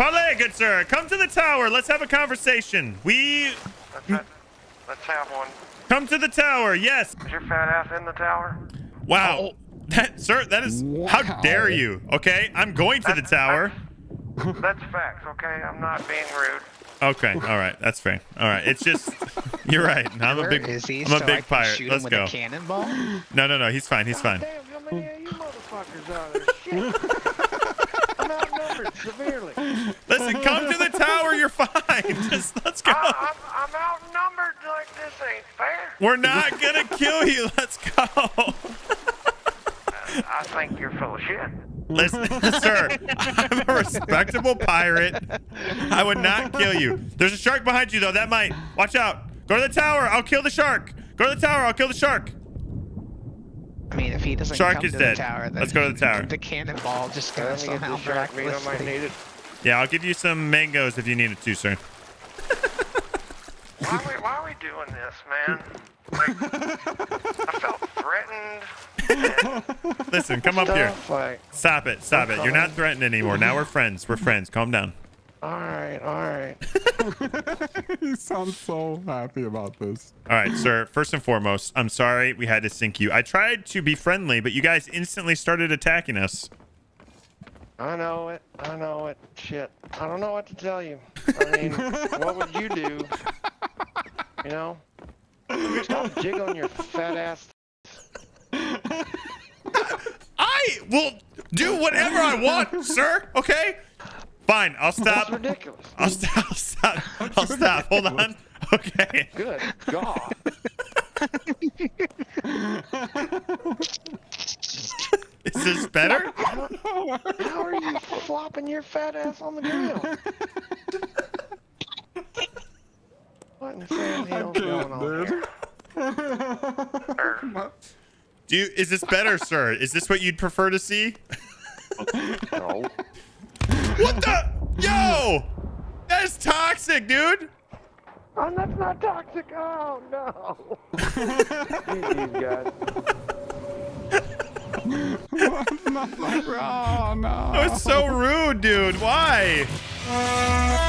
Parley, good sir. Come to the tower. Let's have a conversation. Let's have one. Come to the tower. Yes. Is your fat ass in the tower? Wow. Oh. Sir, that is... How dare you? Okay, I'm going to the tower. That's facts, okay? I'm not being rude. Okay, all right. That's fair. All right, it's just... You're right. I'm a big pirate. Shoot Let's him with go. A cannonball? No. He's fine. He's fine. Damn, how many of you motherfuckers are there? Shit. I'm outnumbered severely. Listen, come to the tower. You're fine. Just let's go. I'm outnumbered like this ain't fair. We're not gonna kill you. Let's go. I think you're full of shit. Listen, sir, I'm a respectable pirate. I would not kill you. There's a shark behind you, though. That might. Watch out. Go to the tower. I'll kill the shark. Go to the tower. I'll kill the shark. I mean, if he doesn't come to the tower, then let's go to the tower. The cannonball just goes somehow miraculously. Yeah, I'll give you some mangoes if you need it too, sir. Why are we doing this, man? Like, I felt threatened. Listen, come up here. Like, stop it. You're not threatened anymore. Now we're friends. Calm down. All right. You sound so happy about this. All right, sir. First and foremost, I'm sorry we had to sink you. I tried to be friendly, but you guys instantly started attacking us. I know it. Shit. I don't know what to tell you. I mean, what would you do? You know? Stop jiggling your fat ass. I will do whatever I want, sir. Okay, fine. I'll stop. That's ridiculous. I'll stop. Hold on. Okay. Good God. Is this better? How are you flopping your fat ass on the ground? What in the hell's going on here? Is this better, sir? Is this what you'd prefer to see? No. What the? Yo! That is toxic, dude! Oh, that's not toxic. Oh, no. That was so rude, dude. Why?